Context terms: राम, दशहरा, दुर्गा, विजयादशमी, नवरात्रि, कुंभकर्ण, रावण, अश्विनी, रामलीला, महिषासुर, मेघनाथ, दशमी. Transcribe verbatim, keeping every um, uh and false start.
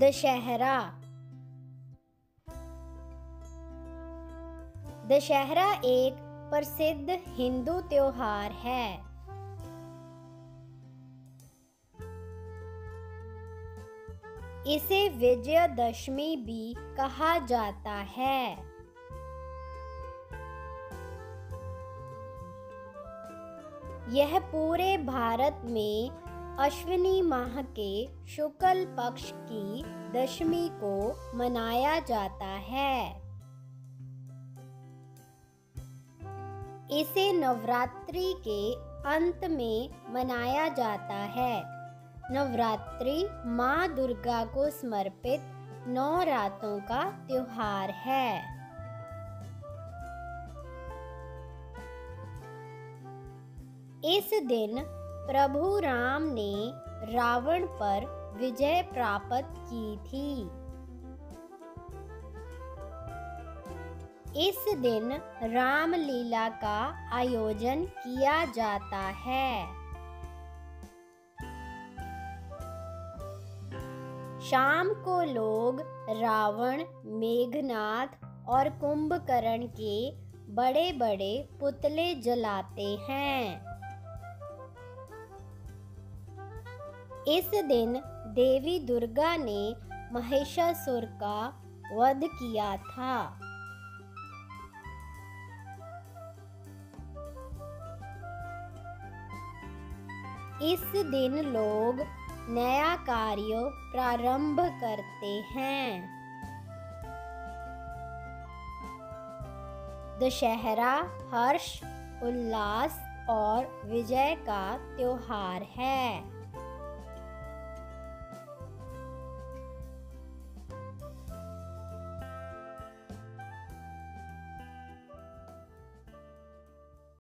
दशहरा। दशहरा एक प्रसिद्ध हिंदू त्योहार है। इसे विजयादशमी भी कहा जाता है। यह पूरे भारत में अश्विनी माह के शुक्ल पक्ष की दशमी को मनाया जाता है। इसे नवरात्रि के अंत में मनाया जाता है। नवरात्रि माँ दुर्गा को समर्पित नौ रातों का त्योहार है। इस दिन प्रभु राम ने रावण पर विजय प्राप्त की थी। इस दिन रामलीला का आयोजन किया जाता है। शाम को लोग रावण, मेघनाथ और कुंभकर्ण के बड़े बड़े पुतले जलाते हैं। इस दिन देवी दुर्गा ने महिषासुर का वध किया था। इस दिन लोग नया कार्य प्रारंभ करते हैं। दशहरा हर्ष, उल्लास और विजय का त्योहार है।